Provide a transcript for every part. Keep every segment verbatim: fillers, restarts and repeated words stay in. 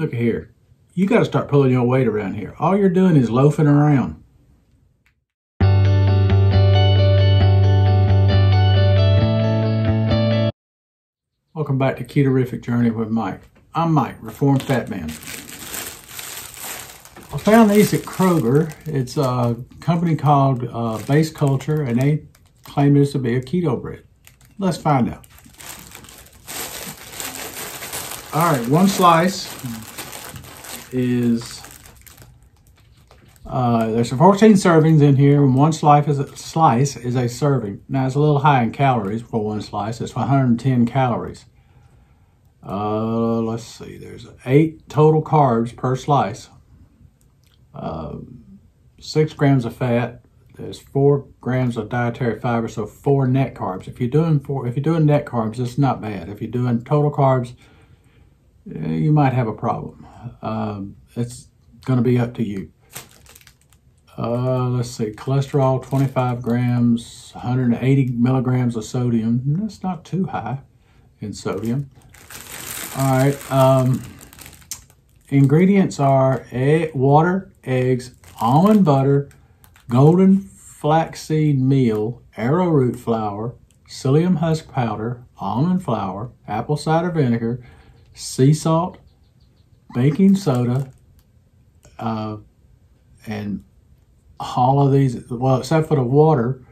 Look here. You got to start pulling your weight around here. All you're doing is loafing around. Welcome back to Ketorific Journey with Mike. I'm Mike, Reformed Fat Man. I found these at Kroger. It's a company called uh, Base Culture, and they claim this to be a keto bread. Let's find out. All right, one slice is, uh, there's fourteen servings in here, and one slice is, a, slice is a serving. Now, it's a little high in calories for one slice. It's one hundred ten calories. Uh, let's see, there's eight total carbs per slice, uh, six grams of fat. There's four grams of dietary fiber, so four net carbs. If you're doing four, if you're doing net carbs, it's not bad. If you're doing total carbs, you might have a problem. Um, it's going to be up to you. Uh, let's see, cholesterol, twenty-five grams, one hundred eighty milligrams of sodium. That's not too high in sodium. All right. Um, ingredients are egg, water, eggs, almond butter, golden flaxseed meal, arrowroot flour, psyllium husk powder, almond flour, apple cider vinegar, sea salt, baking soda, uh, and all of these, well, except for the water,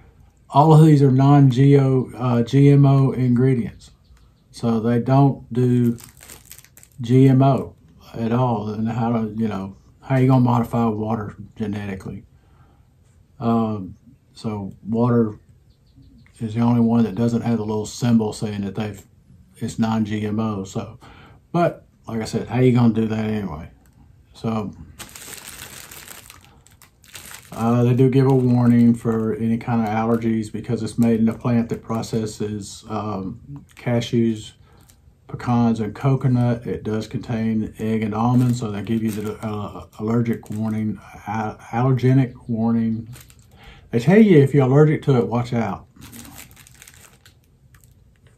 all of these are non-G O, uh, G M O ingredients. So they don't do G M O at all. And how do, you know, how are you going to modify water genetically? Um, so water is the only one that doesn't have the little symbol saying that they've, it's non-G M O. So, but like I said, how you going to do that anyway? So, uh, they do give a warning for any kind of allergies because it's made in a plant that processes, um, cashews, pecans, and coconut. It does contain egg and almonds, so they give you the uh, allergic warning, uh, allergenic warning. They tell you if you're allergic to it, watch out.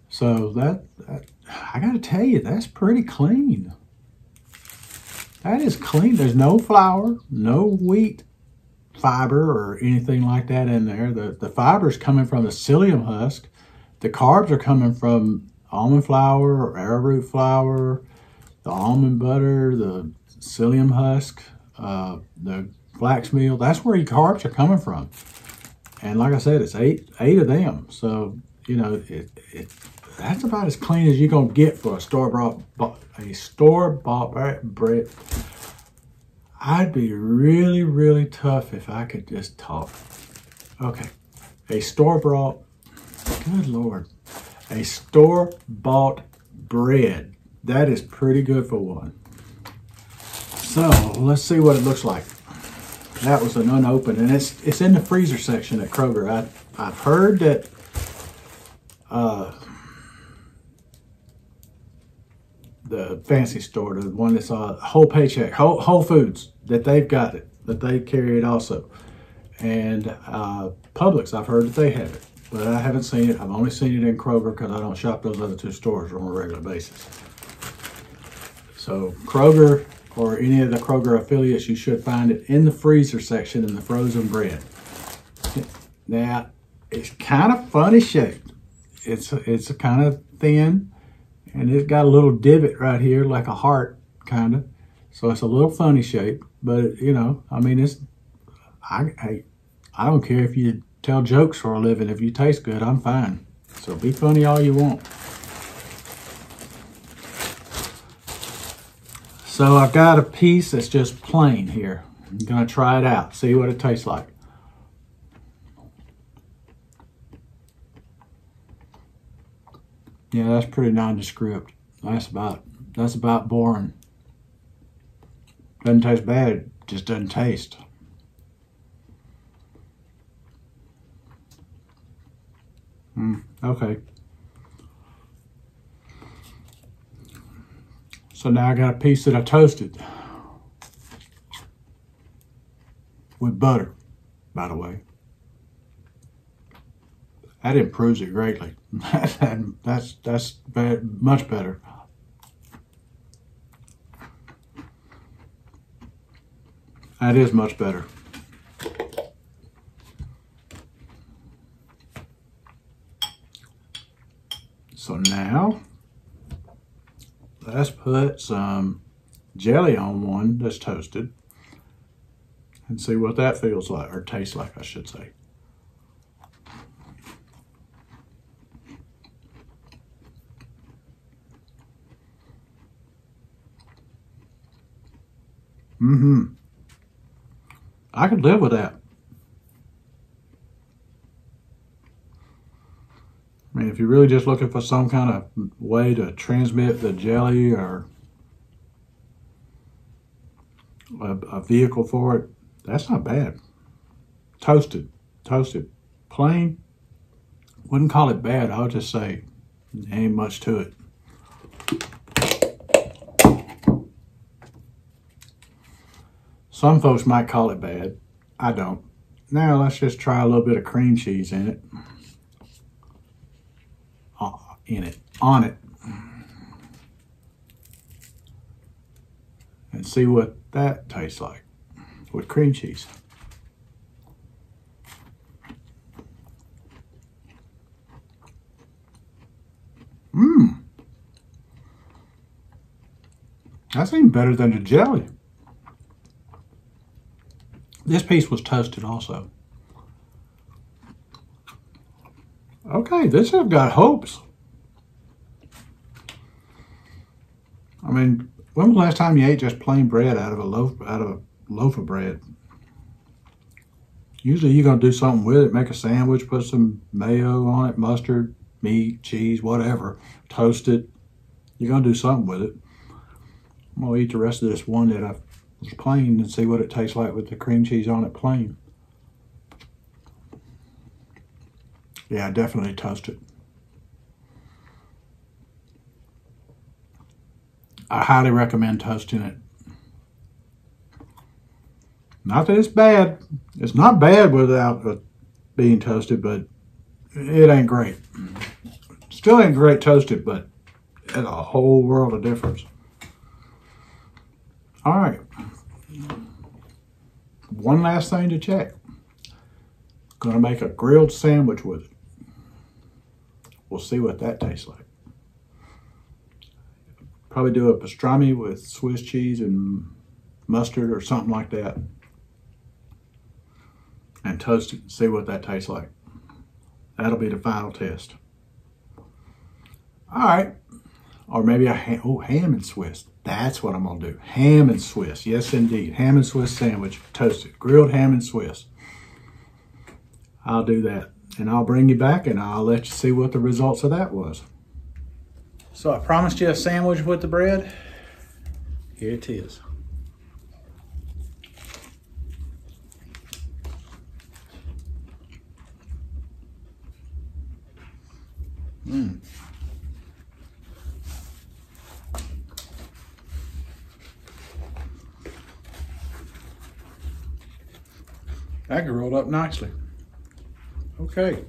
So that, that I got to tell you, that's pretty clean. That is clean. There's no flour, no wheat fiber or anything like that in there. The, the fiber is coming from the psyllium husk. The carbs are coming from almond flour or arrowroot flour, the almond butter, the psyllium husk, uh, the flax meal. That's where your carbs are coming from. And like I said, it's eight, eight of them. So, you know, it, it, that's about as clean as you're going to get for a store-bought, a store-bought bread. I'd be really, really tough if I could just talk. Okay. A store-bought, good Lord. A store-bought bread. That is pretty good for one. So let's see what it looks like. That was an unopened, and it's it's in the freezer section at Kroger. I, I've heard that uh, the fancy store, the one that's on Whole Paycheck, Whole, Whole Foods, that they've got it, that they carry it also. And uh, Publix, I've heard that they have it. But I haven't seen it. I've only seen it in Kroger because I don't shop those other two stores on a regular basis. So Kroger or any of the Kroger affiliates, you should find it in the freezer section in the frozen bread. Now, it's kind of funny shaped. It's, it's kind of thin, and it's got a little divot right here, like a heart, kind of. So it's a little funny shape, but, you know, I mean, it's, I, I, I don't care if you tell jokes for a living. If you taste good, I'm fine. So be funny all you want. So I've got a piece that's just plain here. I'm gonna try it out, see what it tastes like. Yeah, that's pretty nondescript. That's about, that's about boring. Doesn't taste bad, just doesn't taste. Okay. So now I got a piece that I toasted with butter, by the way. That improves it greatly. that's that's be- much better. That is much better. So now, let's put some jelly on one that's toasted and see what that feels like, or tastes like, I should say. Mm-hmm. I could live with that. I mean, if you're really just looking for some kind of way to transmit the jelly or a, a vehicle for it, that's not bad. Toasted, toasted, plain. Wouldn't call it bad. I would just say there ain't much to it. Some folks might call it bad. I don't. Now let's just try a little bit of cream cheese in it. Oh, in it, on it. And see what that tastes like with cream cheese. Mmm. That's even better than the jelly. This piece was toasted also. Okay, this has got hopes. I mean, when was the last time you ate just plain bread out of a loaf out of a loaf of bread? Usually you're gonna do something with it, make a sandwich, put some mayo on it, mustard, meat, cheese, whatever, toast it. You're gonna do something with it. I'm gonna eat the rest of this one that I've It's plain and see what it tastes like with the cream cheese on it plain. Yeah, definitely toast it. I highly recommend toasting it. Not that it's bad. It's not bad without being toasted, but it ain't great. Still ain't great toasted, but it's a whole world of difference. All right, one last thing to check. Gonna make a grilled sandwich with it. We'll see what that tastes like. Probably do a pastrami with Swiss cheese and mustard or something like that. And toast it and see what that tastes like. That'll be the final test. All right, or maybe a ham, oh, ham and Swiss. That's what I'm going to do. Ham and Swiss. Yes, indeed. Ham and Swiss sandwich. Toasted. Grilled ham and Swiss. I'll do that. And I'll bring you back and I'll let you see what the results of that was. So I promised you a sandwich with the bread. Here it is. Mmm. That rolled up nicely. Okay.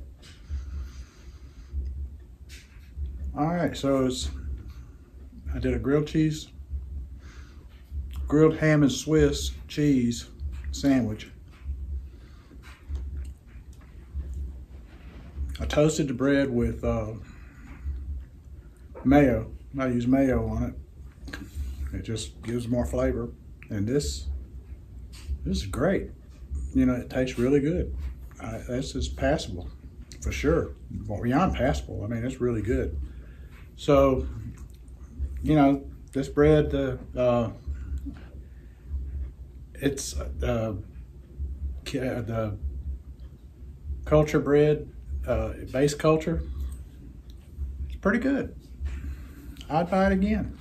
All right, so it's, I did a grilled cheese, grilled ham and Swiss cheese sandwich. I toasted the bread with uh, mayo. I use mayo on it. It just gives more flavor. And this, this is great. You know, it tastes really good. Uh, this is passable, for sure. Well, beyond passable, I mean, it's really good. So, you know, this bread, uh, uh, it's uh, the culture bread, uh, Base Culture, it's pretty good. I'd buy it again.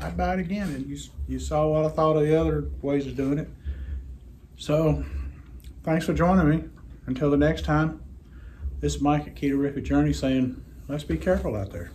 I'd buy it again. And you, you saw what I thought of the other ways of doing it. So, thanks for joining me. Until the next time, this is Mike at Ketorific Journey saying, let's be careful out there.